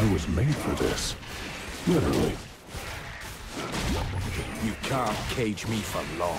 I was made for this. Literally. You can't cage me for long.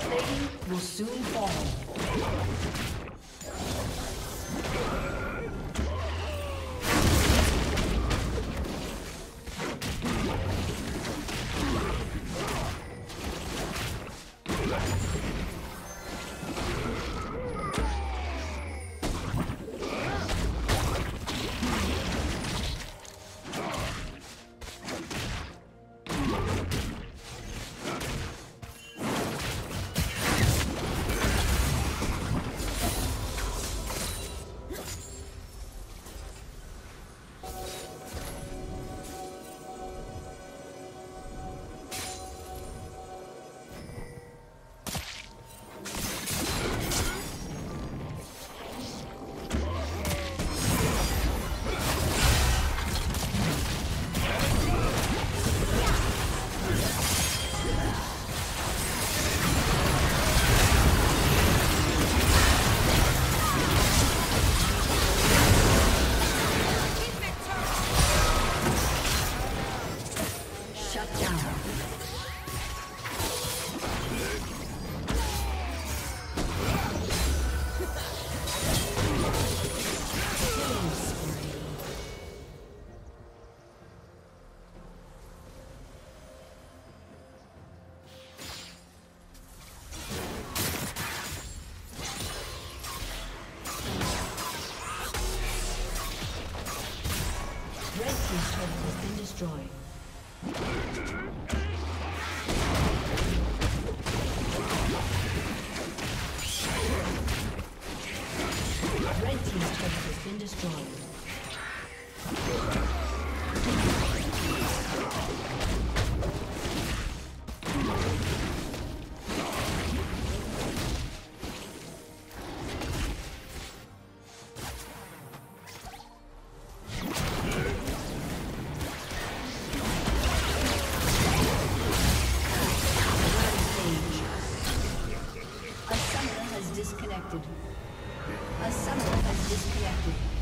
plating will soon fall. A summoner has disconnected.